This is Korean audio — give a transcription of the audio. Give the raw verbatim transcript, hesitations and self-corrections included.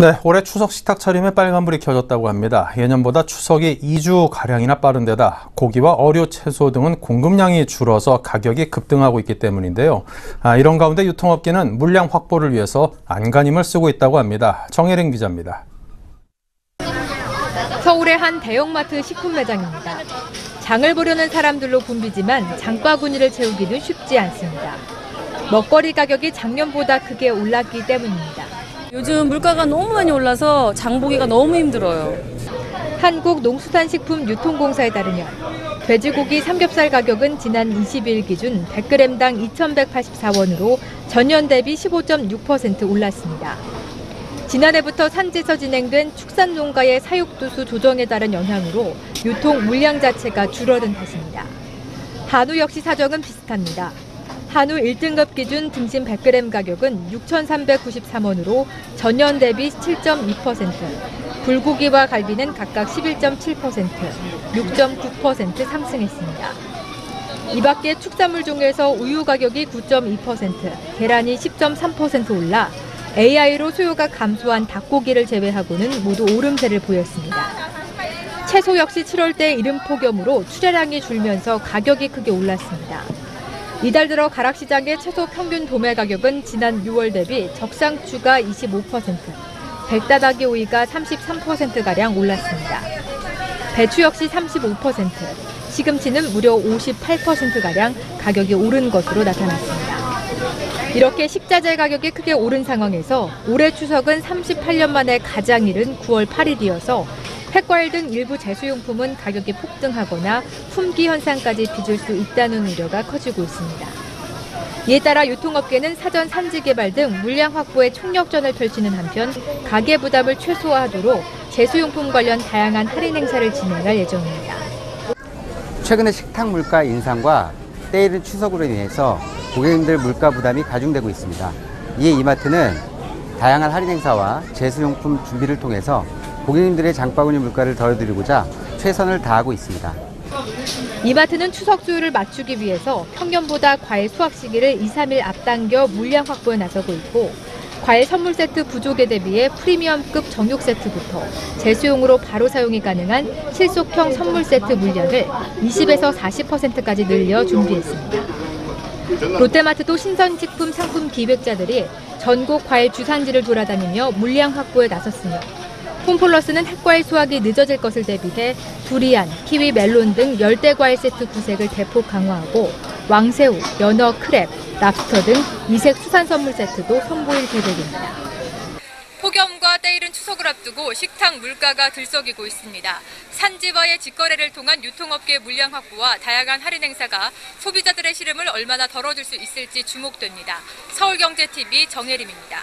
네, 올해 추석 식탁 차림에 빨간불이 켜졌다고 합니다. 예년보다 추석이 이 주가량이나 빠른 데다 고기와 어류, 채소 등은 공급량이 줄어서 가격이 급등하고 있기 때문인데요. 아, 이런 가운데 유통업계는 물량 확보를 위해서 안간힘을 쓰고 있다고 합니다. 정혜림 기자입니다. 서울의 한 대형마트 식품 매장입니다. 장을 보려는 사람들로 붐비지만 장바구니를 채우기는 쉽지 않습니다. 먹거리 가격이 작년보다 크게 올랐기 때문입니다. 요즘 물가가 너무 많이 올라서 장 보기가 너무 힘들어요. 한국농수산식품유통공사에 따르면 돼지고기 삼겹살 가격은 지난 이십일 기준 백 그램당 이천백팔십사 원으로 전년 대비 십오 점 육 퍼센트 올랐습니다. 지난해부터 산지에서 진행된 축산농가의 사육두수 조정에 따른 영향으로 유통 물량 자체가 줄어든 탓입니다. 한우 역시 사정은 비슷합니다. 한우 일 등급 기준 등심 백 그램 가격은 육천삼백구십삼 원으로 전년 대비 칠 점 이 퍼센트, 불고기와 갈비는 각각 십일 점 칠 퍼센트, 육 점 구 퍼센트 상승했습니다. 이 밖에 축산물 중에서 우유 가격이 구 점 이 퍼센트, 계란이 십 점 삼 퍼센트 올라 에이아이로 수요가 감소한 닭고기를 제외하고는 모두 오름세를 보였습니다. 채소 역시 칠월대 이른 폭염으로 출하량이 줄면서 가격이 크게 올랐습니다. 이달 들어 가락시장의 채소 평균 도매 가격은 지난 유월 대비 적상추가 이십오 퍼센트, 백다다기 오이가 삼십삼 퍼센트가량 올랐습니다. 배추 역시 삼십오 퍼센트, 시금치는 무려 오십팔 퍼센트가량 가격이 오른 것으로 나타났습니다. 이렇게 식자재 가격이 크게 오른 상황에서 올해 추석은 삼십팔 년 만에 가장 이른 구월 팔일이어서 햇과일 등 일부 제수용품은 가격이 폭등하거나 품귀 현상까지 빚을 수 있다는 우려가 커지고 있습니다. 이에 따라 유통업계는 사전 산지 개발 등 물량 확보에 총력전을 펼치는 한편 가계 부담을 최소화하도록 제수용품 관련 다양한 할인 행사를 진행할 예정입니다. 최근의 식탁 물가 인상과 때이른 추석으로 인해서 고객님들 물가 부담이 가중되고 있습니다. 이에 이마트는 다양한 할인 행사와 제수용품 준비를 통해서 고객님들의 장바구니 물가를 덜어드리고자 최선을 다하고 있습니다. 이마트는 추석 수요를 맞추기 위해서 평년보다 과일 수확 시기를 이, 삼 일 앞당겨 물량 확보에 나서고 있고, 과일 선물 세트 부족에 대비해 프리미엄급 정육 세트부터 제수용으로 바로 사용이 가능한 실속형 선물 세트 물량을 이십에서 사십 퍼센트까지 늘려 준비했습니다. 롯데마트도 신선식품 상품 기획자들이 전국 과일 주산지를 돌아다니며 물량 확보에 나섰으며, 홈플러스는 햇과일 수확이 늦어질 것을 대비해 두리안, 키위, 멜론 등 열대 과일 세트 구색을 대폭 강화하고 왕새우, 연어, 크랩, 랍스터 등 이색 수산 선물 세트도 선보일 계획입니다. 폭염과 때이른 추석을 앞두고 식탁 물가가 들썩이고 있습니다. 산지와의 직거래를 통한 유통업계 물량 확보와 다양한 할인 행사가 소비자들의 시름을 얼마나 덜어줄 수 있을지 주목됩니다. 서울경제티비 정혜림입니다.